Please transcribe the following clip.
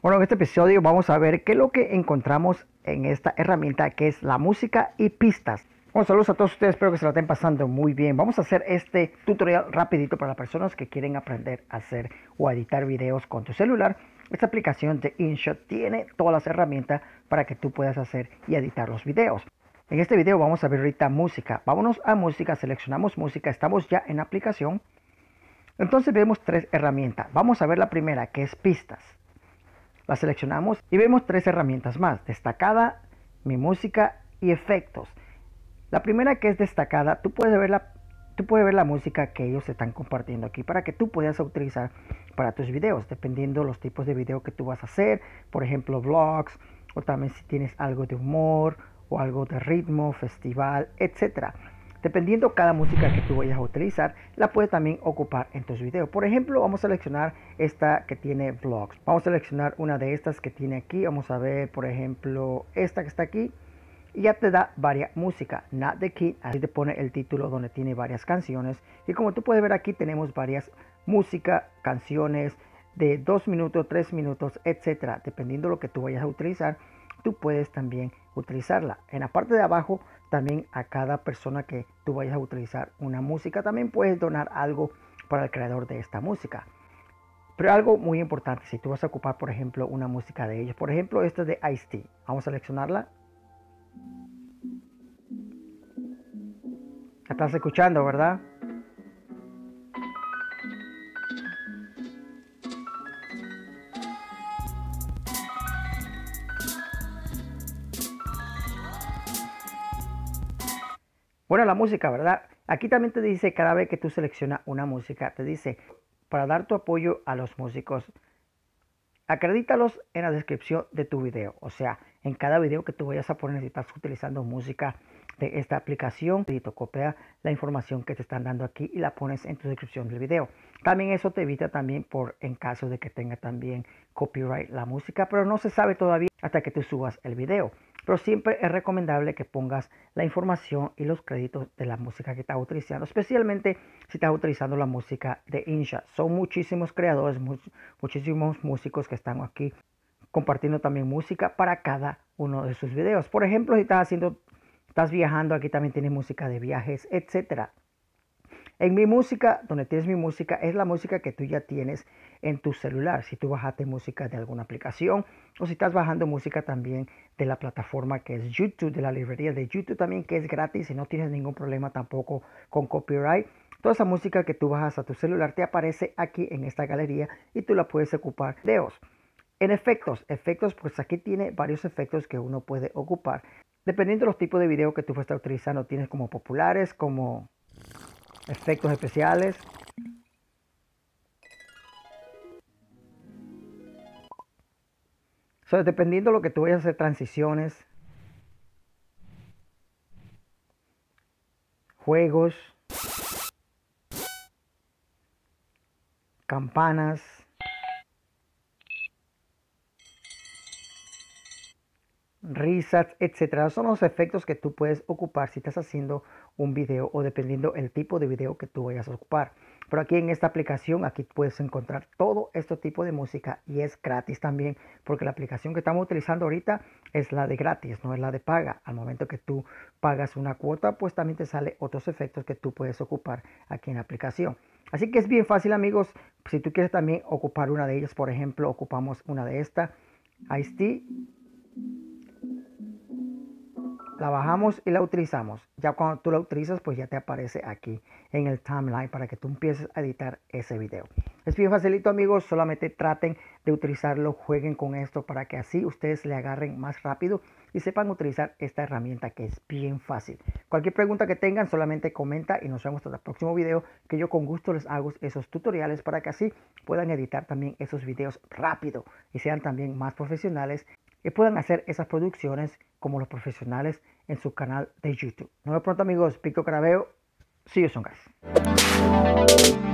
Bueno, en este episodio vamos a ver qué es lo que encontramos en esta herramienta que es la música y pistas. Bueno, saludos a todos ustedes, espero que se la estén pasando muy bien. Vamos a hacer este tutorial rapidito para las personas que quieren aprender a hacer o a editar videos con tu celular. Esta aplicación de InShot tiene todas las herramientas para que tú puedas hacer y editar los videos. En este video vamos a ver ahorita música. Vámonos a música, seleccionamos música, estamos ya en la aplicación. Entonces vemos tres herramientas. Vamos a ver la primera, que es pistas. La seleccionamos y vemos tres herramientas más: destacada, mi música y efectos. La primera, que es destacada, tú puedes ver la música que ellos están compartiendo aquí para que tú puedas utilizar para tus videos, dependiendo los tipos de video que tú vas a hacer, por ejemplo vlogs, o también si tienes algo de humor o algo de ritmo, festival, etcétera. Dependiendo cada música que tú vayas a utilizar, la puedes también ocupar en tus videos. Por ejemplo, vamos a seleccionar esta que tiene vlogs. Vamos a seleccionar una de estas que tiene aquí. Vamos a ver, por ejemplo, esta que está aquí. Y ya te da varias músicas. Not the Kid. Así te pone el título donde tiene varias canciones. Y como tú puedes ver aquí, tenemos varias músicas, canciones de 2 minutos, 3 minutos, etcétera. Dependiendo lo que tú vayas a utilizar, tú puedes también utilizarla. En la parte de abajo, también a cada persona que tú vayas a utilizar una música, también puedes donar algo para el creador de esta música. Pero algo muy importante, si tú vas a ocupar, por ejemplo, una música de ellos. Por ejemplo, esta es de Ice T. Vamos a seleccionarla. La estás escuchando, ¿verdad? Bueno, la música, ¿verdad? Aquí también te dice, cada vez que tú seleccionas una música, te dice, para dar tu apoyo a los músicos, acredítalos en la descripción de tu video. O sea, en cada video que tú vayas a poner, si estás utilizando música de esta aplicación, y te copia la información que te están dando aquí y la pones en tu descripción del video. También eso te evita también por en caso de que tenga también copyright la música, pero no se sabe todavía hasta que tú subas el video. Pero siempre es recomendable que pongas la información y los créditos de la música que estás utilizando, especialmente si estás utilizando la música de InShot. Son muchísimos creadores, muchísimos músicos que están aquí compartiendo también música para cada uno de sus videos. Por ejemplo, si estás viajando, aquí también tienes música de viajes, etcétera. En mi música, donde tienes mi música, es la música que tú ya tienes en tu celular. Si tú bajaste música de alguna aplicación o si estás bajando música también de la plataforma que es YouTube, de la librería de YouTube también, que es gratis y no tienes ningún problema tampoco con copyright. Toda esa música que tú bajas a tu celular te aparece aquí en esta galería y tú la puedes ocupar en videos. En efectos, pues aquí tiene varios efectos que uno puede ocupar. Dependiendo de los tipos de video que tú estás utilizando, tienes como populares, como efectos especiales. Dependiendo de lo que tú vayas a hacer, transiciones, juegos, campanas, risas, etcétera. Son los efectos que tú puedes ocupar si estás haciendo un video o dependiendo el tipo de video que tú vayas a ocupar. Pero aquí en esta aplicación, aquí puedes encontrar todo este tipo de música y es gratis también, porque la aplicación que estamos utilizando ahorita es la de gratis, no es la de paga. Al momento que tú pagas una cuota, pues también te sale otros efectos que tú puedes ocupar aquí en la aplicación. Así que es bien fácil, amigos. Si tú quieres también ocupar una de ellas, por ejemplo, ocupamos una de esta, Ice T. La bajamos y la utilizamos. Ya cuando tú la utilizas, pues ya te aparece aquí en el timeline para que tú empieces a editar ese video. Es bien facilito, amigos. Solamente traten de utilizarlo, jueguen con esto para que así ustedes le agarren más rápido y sepan utilizar esta herramienta que es bien fácil. Cualquier pregunta que tengan, solamente comenta y nos vemos hasta el próximo video, que yo con gusto les hago esos tutoriales para que así puedan editar también esos videos rápido y sean también más profesionales y puedan hacer esas producciones como los profesionales en su canal de YouTube. Nos vemos pronto, amigos. Victor Caraveo. See you soon, guys.